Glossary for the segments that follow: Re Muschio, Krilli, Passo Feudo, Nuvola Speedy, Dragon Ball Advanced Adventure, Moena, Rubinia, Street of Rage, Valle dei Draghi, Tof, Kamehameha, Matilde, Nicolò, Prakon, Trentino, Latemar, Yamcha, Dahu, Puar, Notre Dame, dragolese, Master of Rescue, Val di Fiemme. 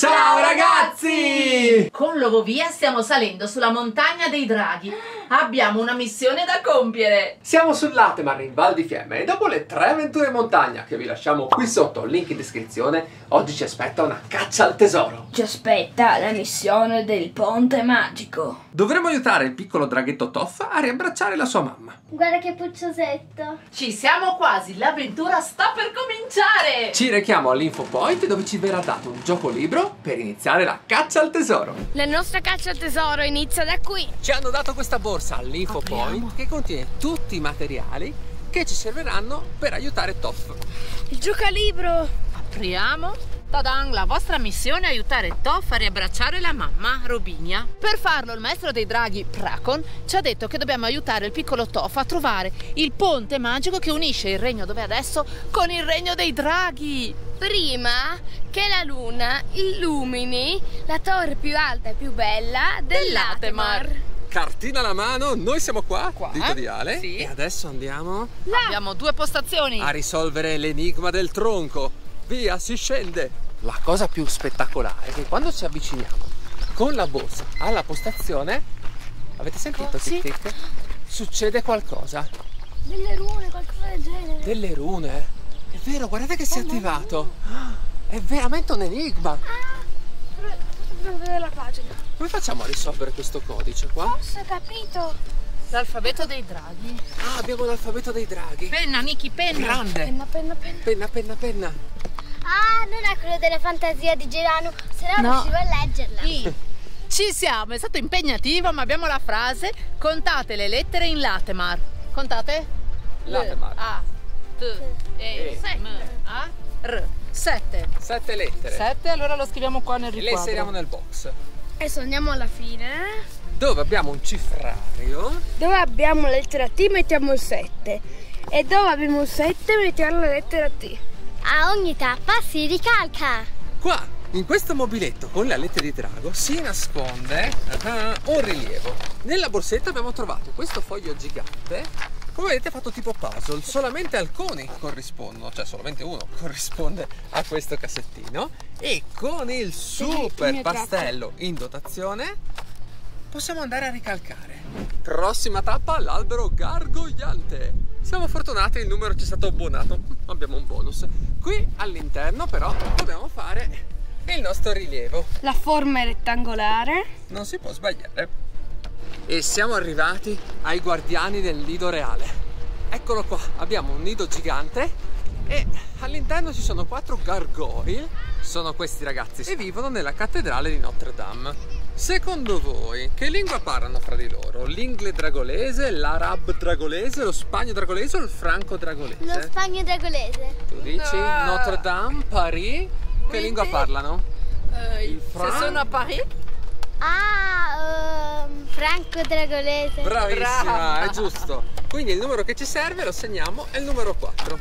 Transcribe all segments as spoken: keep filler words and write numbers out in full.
Ciao ragazzi! Con l'Ovovia stiamo salendo sulla montagna dei draghi. Abbiamo una missione da compiere. Siamo sul Latemar in Val di Fiemme e dopo le tre avventure in montagna che vi lasciamo qui sotto, link in descrizione, oggi ci aspetta una caccia al tesoro. Ci aspetta la missione del ponte magico. Dovremo aiutare il piccolo draghetto Tof a riabbracciare la sua mamma. Guarda che pucciosetto. Ci siamo quasi, l'avventura sta per cominciare. Ci rechiamo all'Info Point dove ci verrà dato un gioco libro per iniziare la caccia al tesoro. La nostra caccia al tesoro inizia da qui. Ci hanno dato questa borsa all'Info Point che contiene tutti i materiali che ci serviranno per aiutare Tof. Il giocalibro. Apriamo. Tadan, la vostra missione è aiutare Tof a riabbracciare la mamma, Rubinia. Per farlo il maestro dei draghi, Prakon, ci ha detto che dobbiamo aiutare il piccolo Tof a trovare il ponte magico che unisce il regno dove è adesso con il regno dei draghi. Prima che la luna illumini la torre più alta e più bella del Latemar. Cartina alla mano, noi siamo qua, qua. Dito di Ale, sì. E adesso andiamo... Là. Abbiamo due postazioni a risolvere l'enigma del tronco. Via, si scende. La cosa più spettacolare è che quando ci avviciniamo con la borsa alla postazione, avete sentito? Oh, sì. Tic-tic? Succede qualcosa. Delle rune, qualcosa del genere. Delle rune? È vero, guardate che si è attivato. È veramente un enigma. Ah, dobbiamo vedere la pagina. Come facciamo a risolvere questo codice qua? Forse ho capito. L'alfabeto dei draghi. Ah, abbiamo l'alfabeto dei draghi. Penna, Niki, penna. Grande. Penna, penna, penna. Penna, penna, penna. Ah, non è quello della fantasia di Gerano, se no non riuscivo a leggerla. Sì. Ci siamo, è stato impegnativo, ma abbiamo la frase. Contate le lettere in Latemar. Contate? Latemar. Ah. sette sette lettere. sette, allora lo scriviamo qua nel riquadro. Le inseriamo nel box. Adesso andiamo alla fine. Dove abbiamo un cifrario. Dove abbiamo la lettera T mettiamo il sette. E dove abbiamo il sette mettiamo la lettera T. A ogni tappa si ricalca. Qua, in questo mobiletto con la lettera di drago, si nasconde uh, un rilievo. Nella borsetta abbiamo trovato questo foglio gigante. Come vedete è fatto tipo puzzle, solamente alcuni corrispondono, cioè solamente uno corrisponde a questo cassettino e con il super pastello in dotazione possiamo andare a ricalcare. Prossima tappa, l'albero gargogliante. Siamo fortunati, il numero ci è stato abbonato, abbiamo un bonus. Qui all'interno però dobbiamo fare il nostro rilievo. La forma è rettangolare. Non si può sbagliare. E siamo arrivati ai guardiani del nido reale. Eccolo qua, abbiamo un nido gigante e all'interno ci sono quattro gargoyle. Sono questi ragazzi e vivono nella cattedrale di Notre Dame. Secondo voi che lingua parlano fra di loro? L'inglese dragolese, l'arab dragolese, lo spagno dragolese o il franco dragolese? Lo spagno dragolese. Tu dici no. Notre Dame, Paris, che Quindi, lingua parlano? Eh, il franco. Se sono a Paris? Ah, um, franco dragolese. Bravissima, Brava. È giusto. Quindi il numero che ci serve lo segniamo, è il numero quattro.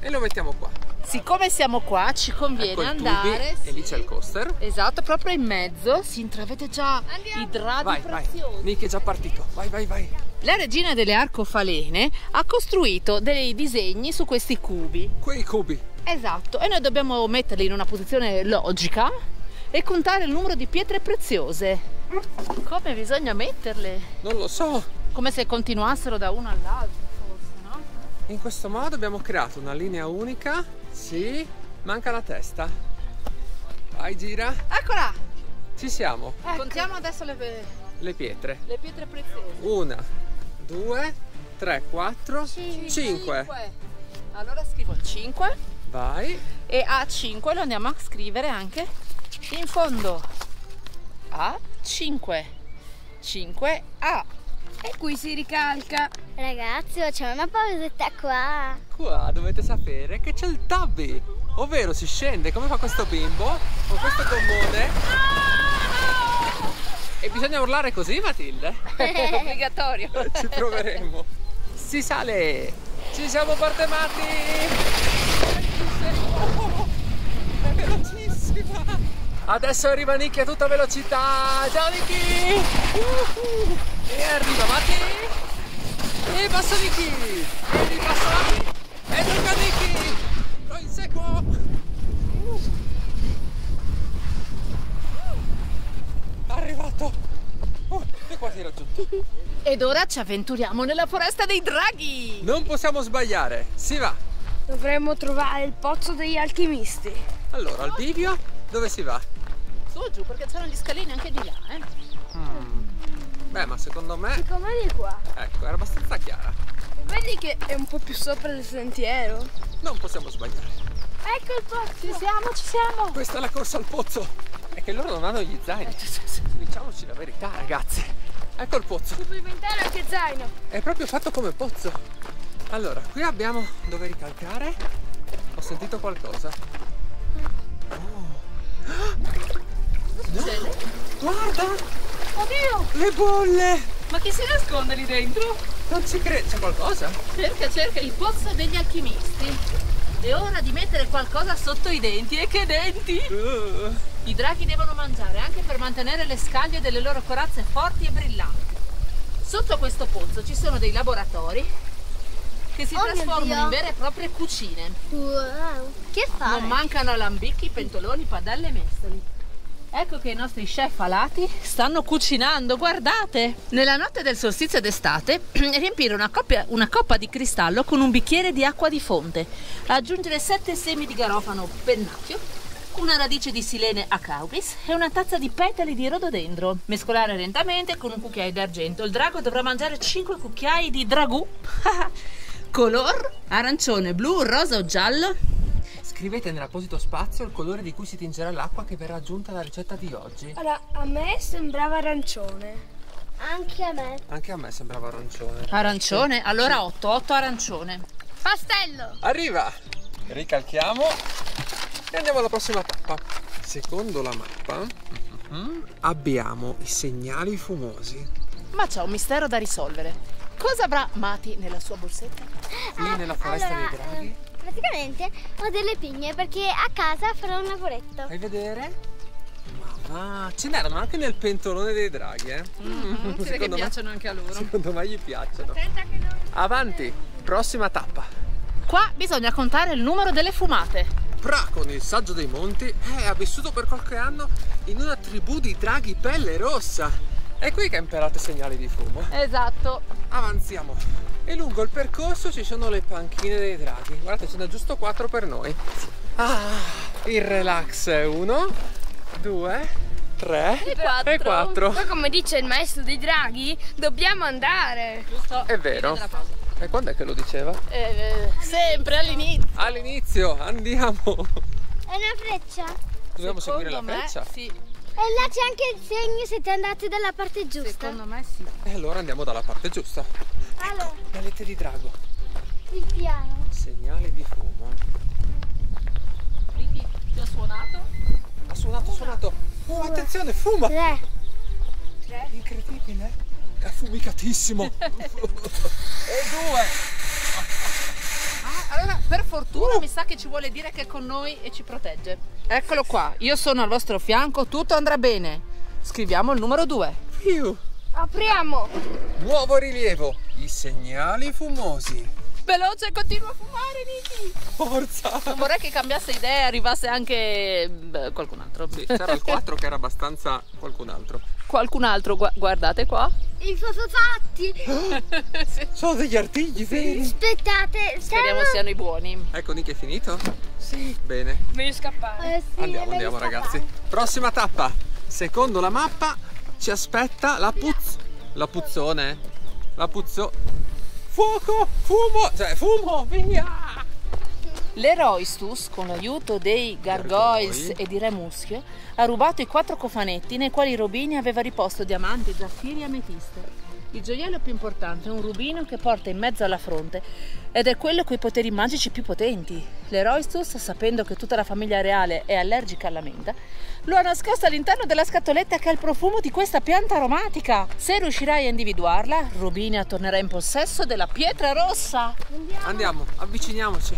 E lo mettiamo qua. Siccome siamo qua ci conviene ecco andare sì. E lì c'è il coaster. Esatto, proprio in mezzo si intravede già. Andiamo. I draghi vai, preziosi vai. Nick è già partito, vai vai vai. La regina delle arcofalene ha costruito dei disegni su questi cubi. Quei cubi. Esatto, e noi dobbiamo metterli in una posizione logica e contare il numero di pietre preziose. Come bisogna metterle? Non lo so. Come se continuassero da uno all'altro, forse, no? In questo modo abbiamo creato una linea unica. Sì, manca la testa. Vai, gira. Eccola! Ci siamo. Ecco. Contiamo adesso le... le pietre. Le pietre preziose. Una, due, tre, quattro, cinque. cinque. Allora scrivo il cinque. Vai. E A cinque lo andiamo a scrivere anche in fondo. A cinque cinque A e qui si ricalca. Ragazzi, c'è una pausetta qua. Qua dovete sapere che c'è il tabby, ovvero si scende come fa questo bimbo con questo gommone. E bisogna urlare così, Matilde? È obbligatorio. Ci proveremo. Si sale. Ci siamo partecipati. È velocissima. Adesso arriva Nicky a tutta velocità. Ciao Nicky! Uh-huh. E arriva Mati. E passa Nicky. E ripassa Mati. E arriva Nicky. Lo inseguo. Uh. Ed ora ci avventuriamo nella foresta dei draghi! Non possiamo sbagliare, si va! Dovremmo trovare il pozzo degli alchimisti. Allora, al bivio dove si va? Su, giù, perché c'erano gli scalini anche di là, eh? Mm. Beh, ma secondo me... Secondo me di qua. Ecco, era abbastanza chiara. Vedi che è un po' più sopra del sentiero? Non possiamo sbagliare. Ecco il pozzo! Ci siamo, ci siamo! Questa è la corsa al pozzo! È che loro non hanno gli zaini. Diciamoci la verità, ragazzi. Ecco il pozzo. Si può inventare anche zaino. È proprio fatto come pozzo. Allora, qui abbiamo dove ricalcare. Ho sentito qualcosa. Oh. No. Guarda! Oddio! Le bolle! Ma chi si nasconde lì dentro? Non ci credo. C'è qualcosa? Cerca, cerca il pozzo degli alchimisti. È ora di mettere qualcosa sotto i denti. E che denti! Uh. I draghi devono mangiare anche per mantenere le scaglie delle loro corazze forti e brillanti. Sotto questo pozzo ci sono dei laboratori che si oh trasformano in vere e proprie cucine. Wow, che fare? Non mancano alambicchi, pentoloni, padelle e mestoli. Ecco che i nostri chef alati stanno cucinando, guardate! Nella notte del solstizio d'estate riempire una, coppia, una coppa di cristallo con un bicchiere di acqua di fonte, aggiungere sette semi di garofano pennacchio, una radice di silene a cauris e una tazza di petali di rododendro. Mescolare lentamente con un cucchiaio d'argento. Il drago dovrà mangiare cinque cucchiai di dragù. Color arancione, blu, rosa o giallo. Scrivete nell'apposito spazio il colore di cui si tingerà l'acqua che verrà aggiunta alla ricetta di oggi. Allora, a me sembrava arancione. Anche a me. Anche a me sembrava arancione. Arancione? Allora otto, otto arancione. Pastello! Arriva! Ricalchiamo. E andiamo alla prossima tappa. Secondo la mappa uh-huh. abbiamo i segnali fumosi. Ma c'è un mistero da risolvere. Cosa avrà Mati nella sua borsetta? Qui ah, nella foresta allora, dei draghi? Praticamente ho delle pigne perché a casa farò un lavoretto. Fai vedere? Ma va, ce n'erano anche nel pentolone dei draghi, eh? Mm-hmm, credo che piacciono anche a loro. Secondo me gli piacciono. Attenta che non... Avanti, prossima tappa. Qua bisogna contare il numero delle fumate. Prakon, il saggio dei monti, eh, ha vissuto per qualche anno in una tribù di draghi pelle rossa. È qui che ha imparato i segnali di fumo. Esatto. Avanziamo. E lungo il percorso ci sono le panchine dei draghi. Guardate, ce n'è giusto quattro per noi. Ah, il relax è uno, due, tre e quattro. E quattro. Ma come dice il maestro dei draghi, dobbiamo andare. Giusto. È vero. E quando è che lo diceva? Eh, sempre all'inizio. All'inizio, andiamo. È una freccia? Dobbiamo seguire la freccia? Sì. E là c'è anche il segno se ti andate dalla parte giusta. Secondo me sì. E allora andiamo dalla parte giusta. Allora. Ecco, la lite di drago. Il piano. Segnale di fumo. Ricky, ti ho suonato? Ha suonato, ha suonato. Oh, attenzione, fuma. Tre. Tre. Incredibile. È fumicatissimo. E due. Ah, allora per fortuna uh. mi sa che ci vuole dire che è con noi e ci protegge. Eccolo qua, io sono al vostro fianco, tutto andrà bene. Scriviamo il numero due. Più. Apriamo. Nuovo rilievo, i segnali fumosi. Veloce, continua a fumare, Nicky. Forza. Non vorrei che cambiasse idea e arrivasse anche beh, qualcun altro. Sì, c'era il quattro che era abbastanza qualcun altro. Qualcun altro, gu guardate qua. I fosfatti. Sì. Sono degli artigli, veri? Sì. Aspettate. Speriamo siamo... siano i buoni. Ecco, Nicky è finito? Sì. Bene. Meglio scappare. Eh, sì, andiamo, andiamo scappare. Ragazzi. Prossima tappa. Secondo la mappa ci aspetta la puzz... La puzzone? La puzzo... Fuoco, fumo, cioè fumo, via! L'Eroistus, con l'aiuto dei Gargoyles e di Re Muschio, ha rubato i quattro cofanetti nei quali Rubinia aveva riposto diamanti, zaffiri e ametiste. Il gioiello più importante è un rubino che porta in mezzo alla fronte ed è quello coi poteri magici più potenti. L'Eroistus, sapendo che tutta la famiglia reale è allergica alla menta, lo ha nascosto all'interno della scatoletta che ha il profumo di questa pianta aromatica. Se riuscirai a individuarla, Rubinia tornerà in possesso della pietra rossa. Andiamo, Andiamo avviciniamoci.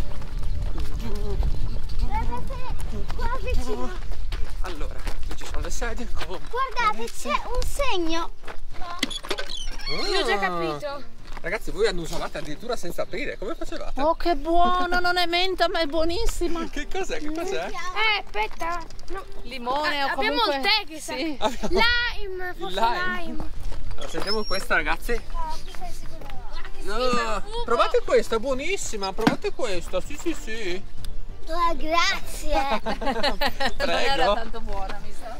Allora, qui ci sono le sedie. Oh, guardate, c'è un segno. Ah, io ho già capito. Ragazzi, voi annunciavate addirittura senza aprire, come facevate? Oh, che buono, non è menta ma è buonissima. Che cos'è, che cos'è? Eh, aspetta, no. Limone ah, o comunque... Abbiamo il tè che sì. Abbiamo... Lime, forse lime. lime Allora, sentiamo questa, ragazzi. No, provate questa, buonissima. Provate questa, sì sì sì. Oh, grazie. Prego. Non era tanto buona, mi sa.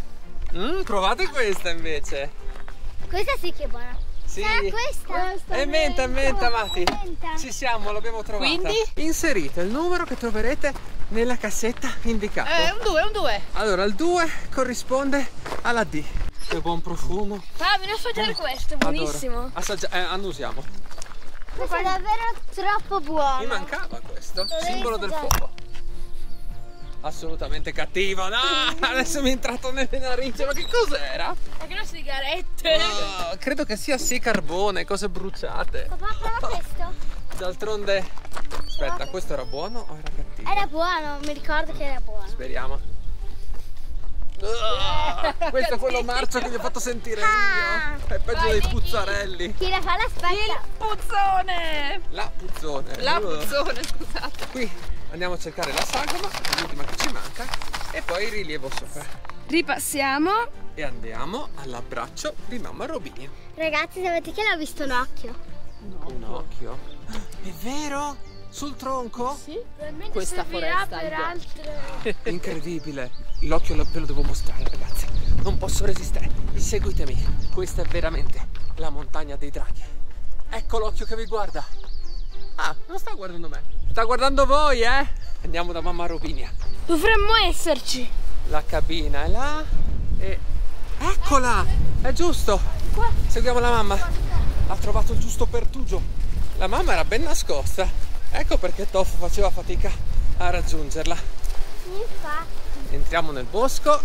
Mm, provate questa invece. Questa sì che è buona. Sì. Sarà questa? questa è menta, è menta, Mati. Menta. Ci siamo, l'abbiamo trovata. Quindi? Inserite il numero che troverete nella cassetta indicata. È eh, un due, un due. Allora, il due corrisponde alla D. Che buon profumo. Fammi assaggiare buon... questo, è buonissimo. Assaggia... Eh, annusiamo. Questo è davvero troppo buono. Mi mancava questo, Dovevi simbolo assaggiare. del fuoco. Assolutamente cattivo, no! Adesso mi è entrato nelle narici, ma che cos'era? È che una sigarette! Oh, credo che sia sì carbone, cose bruciate. Papà, prova questo. D'altronde, aspetta, questo era buono o era cattivo? Era buono, mi ricordo che era buono. Speriamo. Oh, questo è quello marcio che vi ho fatto sentire io. È peggio Vai, dei puzzarelli. Chi la fa la spalla? Il puzzone! La puzzone. La puzzone, scusate. Qui. Andiamo a cercare la sagoma, l'ultima che ci manca, e poi il rilievo sopra. Ripassiamo e andiamo all'abbraccio di mamma Rubinia. Ragazzi, sapete che l'ho visto un occhio? No. Un occhio? È vero? Sul tronco? Sì, probabilmente questa foresta per altre. Incredibile. L'occhio ve lo devo mostrare, ragazzi. Non posso resistere. Seguitemi. Questa è veramente la montagna dei draghi. Ecco l'occhio che vi guarda. Ah, non sta guardando me. Sta guardando voi, eh? Andiamo da mamma Rubinia. Dovremmo esserci. La cabina è là e... Eccola! È giusto! Seguiamo la mamma. Ha trovato il giusto pertugio. La mamma era ben nascosta. Ecco perché Tof faceva fatica a raggiungerla. Entriamo nel bosco.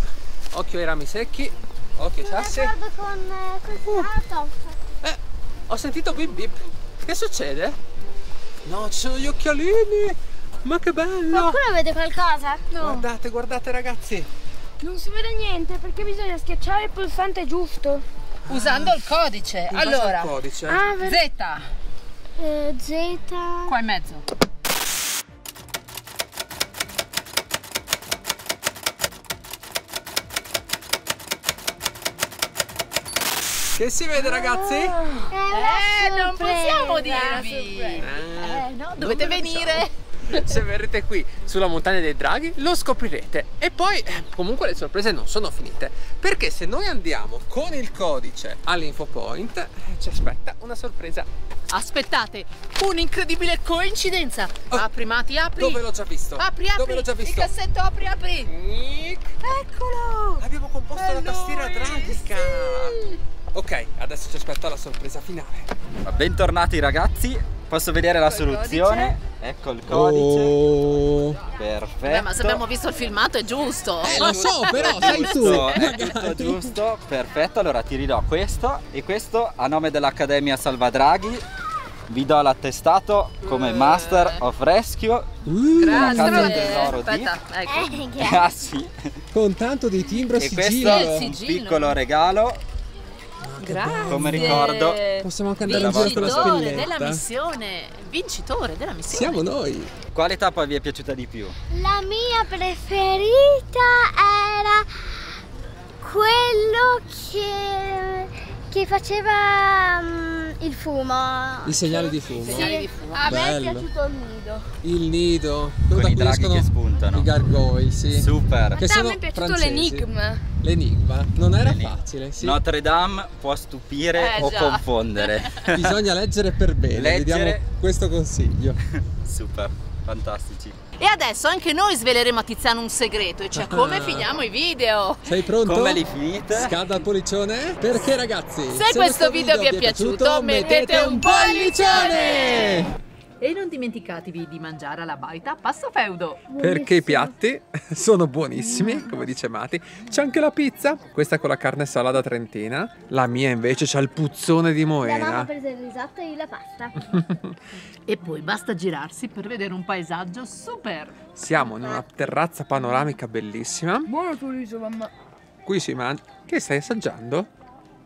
Occhio ai rami secchi. Occhio ai sassi. Con, con Tof. Eh, ho sentito bip bip. Che succede? No, ci sono gli occhialini! Ma che bello! Qualcuno vede qualcosa? No. Guardate, guardate ragazzi! Non si vede niente perché bisogna schiacciare il pulsante giusto. Ah, usando il codice. Allora, il codice. Ah, per... Z. Eh, Z. Qua in mezzo. Che si vede, ragazzi? Eh, non possiamo dirvi! Eh, no, dovete venire! Se verrete qui sulla montagna dei draghi lo scoprirete. E poi comunque le sorprese non sono finite, perché se noi andiamo con il codice all'info point ci aspetta una sorpresa. Aspettate, un'incredibile coincidenza. Oh, apri Mati, apri. Dove l'ho già visto? Apri, apri. Dove l'ho già visto? Il cassetto, apri, apri. Nic. Eccolo! Abbiamo composto È la tastiera draghica. Sì. Ok, adesso ci aspetta la sorpresa finale. Bentornati ragazzi, posso vedere ecco la soluzione? Il ecco il codice. Oh. Perfetto. Beh, ma se abbiamo visto il filmato è giusto. Eh, lo so, però sei tu. È tutto giusto, perfetto. Allora ti ridò questo e questo a nome dell'Accademia Salva Draghi. Vi do l'attestato come Master of Rescue. Uh, Grazie. Ecco. Ah, sì. Con tanto di timbro e sigillo. E questo è un piccolo regalo. Grazie. Come ricordo, possiamo anche andare avanti con la spilletta della missione. Vincitore della missione. Siamo noi. Quale tappa vi è piaciuta di più? La mia preferita era quello che, che faceva um, il fumo. Il segnale di fumo. Sì. Segnale di fumo. A Bello. me è piaciuto il nido. Il nido. Quello con i draghi che spuntano. I gargoglio, sì. Super. Che sono a me è piaciuto l'enigma. L'enigma non era facile, sì. Notre Dame può stupire eh, o già. confondere. Bisogna leggere per bene, leggere... vediamo questo consiglio. Super, fantastici. E adesso anche noi sveleremo a Tiziano un segreto, e cioè come ah. finiamo i video. Sei pronto? Come li finite? Scada il pollicione? Perché ragazzi, se, se questo video, video vi è piaciuto, piaciuto mettete un pollicione! pollicione! E non dimenticatevi di mangiare alla baita Passo Feudo. Perché i piatti sono buonissimi, come dice Mati. C'è anche la pizza, questa con la carne salata trentina. La mia invece c'ha il puzzone di moena. La mamma ha preso il risotto e io la pasta. E poi basta girarsi per vedere un paesaggio super. Siamo in una terrazza panoramica bellissima. Buono tuo riso, mamma. Qui si mangia. Che stai assaggiando?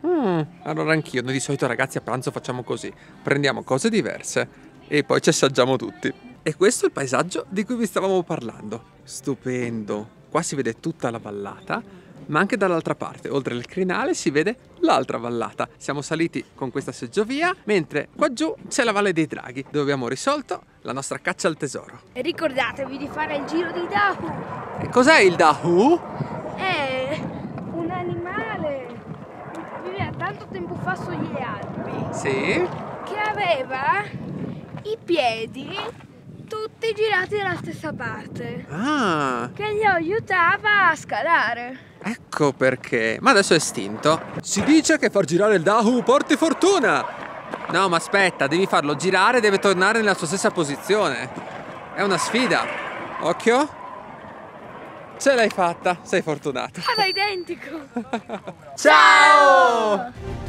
Mm, allora anch'io, noi di solito ragazzi a pranzo facciamo così. Prendiamo cose diverse e poi ci assaggiamo tutti. E questo è il paesaggio di cui vi stavamo parlando. Stupendo. Qua si vede tutta la vallata Ma anche dall'altra parte, oltre il crinale, si vede l'altra vallata. Siamo saliti con questa seggiovia, mentre qua giù c'è la Valle dei Draghi, dove abbiamo risolto la nostra caccia al tesoro. E ricordatevi di fare il giro di Dahu. E cos'è il Dahu? È un animale che viveva tanto tempo fa sugli Alpi. Sì. Che aveva i piedi tutti girati dalla stessa parte. Ah. Che gli aiutava a scalare. Ecco perché. Ma adesso è estinto. Si dice che far girare il Dahu porti fortuna. No, ma aspetta, devi farlo girare e deve tornare nella sua stessa posizione. È una sfida. Occhio. Ce l'hai fatta, sei fortunato. Era identico. Ciao!